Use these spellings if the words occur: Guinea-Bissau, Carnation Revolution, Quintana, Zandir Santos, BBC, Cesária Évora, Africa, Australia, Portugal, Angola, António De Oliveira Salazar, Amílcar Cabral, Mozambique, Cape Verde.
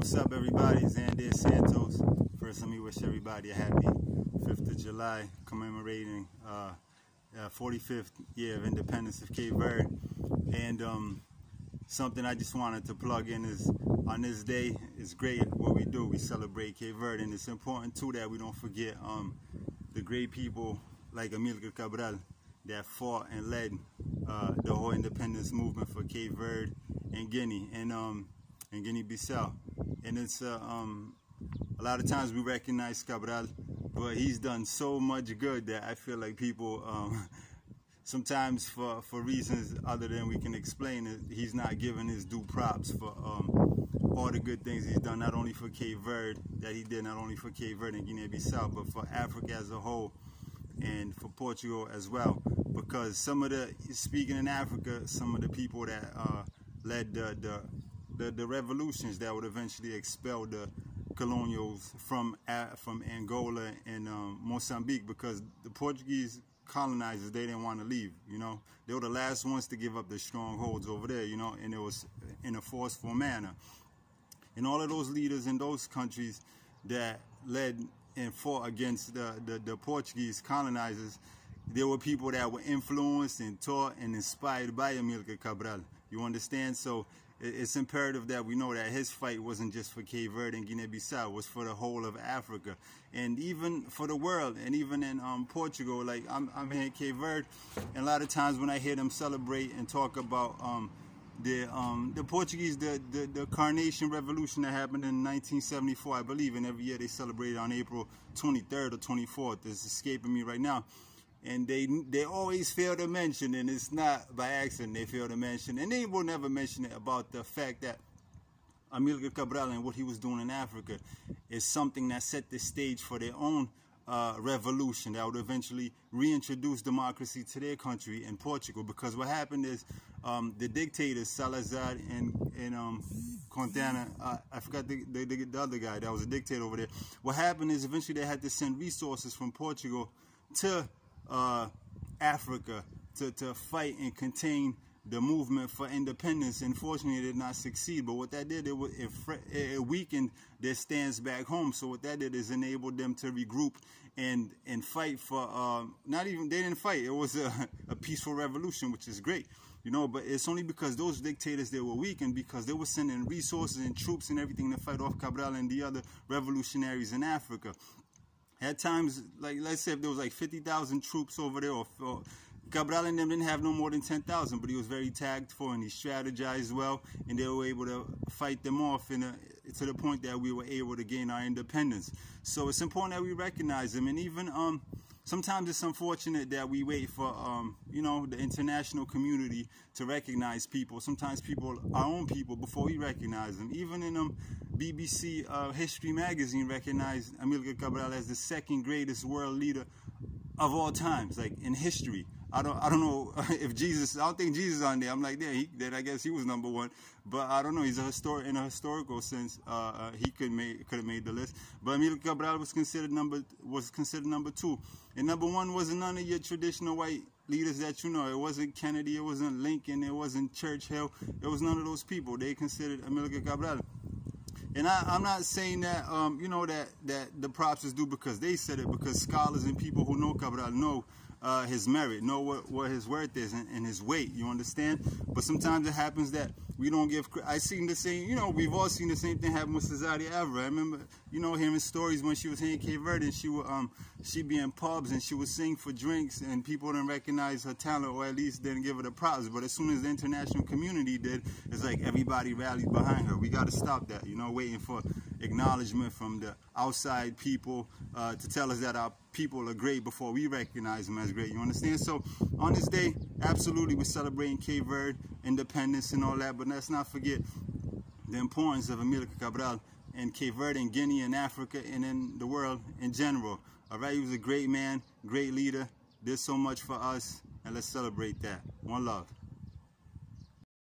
What's up, everybody? Zandir Santos. First, let me wish everybody a happy 5th of July, commemorating 45th year of independence of Cape Verde. And something I just wanted to plug in is, on this day, it's great what we do. We celebrate Cape Verde, and it's important too that we don't forget the great people like Amílcar Cabral that fought and led the whole independence movement for Cape Verde and Guinea and Guinea-Bissau. And it's a lot of times we recognize Cabral, but he's done so much good that I feel like people sometimes for reasons other than we can explain it, he's not given his due props for all the good things he's done, not only for Cape Verde, that he did not only for Cape Verde and Guinea-Bissau, but for Africa as a whole and for Portugal as well. Because some of the, speaking in Africa, some of the people that led the revolutions that would eventually expel the colonials from Angola and Mozambique, because the Portuguese colonizers, they didn't want to leave, you know. They were the last ones to give up the strongholds over there, you know, and it was in a forceful manner. And all of those leaders in those countries that led and fought against the Portuguese colonizers, there were people that were influenced and taught and inspired by Amílcar Cabral. You understand? So it's imperative that we know that his fight wasn't just for Cape Verde and Guinea-Bissau. It was for the whole of Africa and even for the world, and even in Portugal. Like, I'm here in Cape Verde, and a lot of times when I hear them celebrate and talk about the Portuguese, the Carnation Revolution that happened in 1974, I believe, and every year they celebrate on April 23rd or 24th. It's escaping me right now. And they always fail to mention, and it's not by accident they fail to mention, and they will never mention it, about the fact that Amílcar Cabral and what he was doing in Africa is something that set the stage for their own revolution that would eventually reintroduce democracy to their country in Portugal. Because what happened is the dictators Salazar and Quintana, I forgot the other guy that was a dictator over there. What happened is eventually they had to send resources from Portugal to Africa to fight and contain the movement for independence. Unfortunately, it did not succeed, but what that did, it weakened their stance back home. So what that did is enabled them to regroup and fight for, not even, they didn't fight, it was a peaceful revolution, which is great, you know. But it's only because those dictators, they were weakened, because they were sending resources and troops and everything to fight off Cabral and the other revolutionaries in Africa. At times, like, let's say if there was like 50,000 troops over there, or Cabral and them didn't have no more than 10,000, but he was very tactful and he strategized well, and they were able to fight them off to the point that we were able to gain our independence. So it's important that we recognize them. And even sometimes it's unfortunate that we wait for, you know, the international community to recognize people. Sometimes people, our own people, before we recognize them. Even in BBC History Magazine recognized Amílcar Cabral as the second greatest world leader of all times, like in history. I don't know if Jesus, I don't think Jesus on there. I'm like, yeah, then I guess he was number one. But I don't know. He's a historian in a historical sense. He could have made the list. But Amílcar Cabral was considered number two, and number one wasn't none of your traditional white leaders that you know. It wasn't Kennedy. It wasn't Lincoln. It wasn't Churchill. It was none of those people. They considered Amílcar Cabral. And I'm not saying that, you know, that the props is due because they said it, because scholars and people who know Cabral know his merit, know what his worth is and his weight, you understand? But sometimes it happens that we don't give, I seen the same, you know, we've all seen the same thing happen with Cesária Évora. I remember, you know, hearing stories when she was here in Cape Verde, and she would, she'd be in pubs and she would sing for drinks, and people didn't recognize her talent, or at least didn't give her the props. But as soon as the international community did, it's like everybody rallied behind her. We got to stop that, you know, waiting for acknowledgement from the outside people to tell us that our people are great before we recognize them as great, you understand? So on this day, absolutely, we're celebrating Cape Verde independence and all that, but let's not forget the importance of Amílcar Cabral and Cape Verde and Guinea and Africa and in the world in general. All right, he was a great man, great leader, did so much for us, and let's celebrate that. One love.